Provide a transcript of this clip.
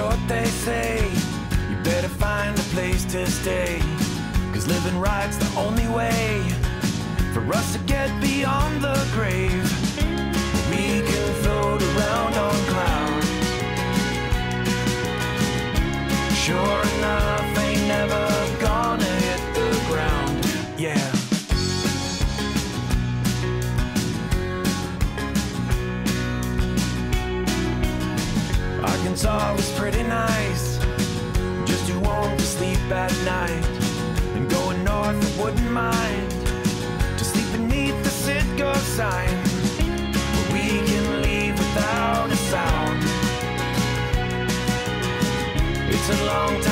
short, they say. You better find a place to stay, 'cause living right's the only way for us to get beyond the grave. We can float around on clouds. Sure enough, ain't never gonna hit the ground. Yeah. Arkansas was pretty nice, just who wanted to sleep at night, and going north I wouldn't mind, to sleep beneath the Sitgur sign. But we can leave without a sound. It's a long time.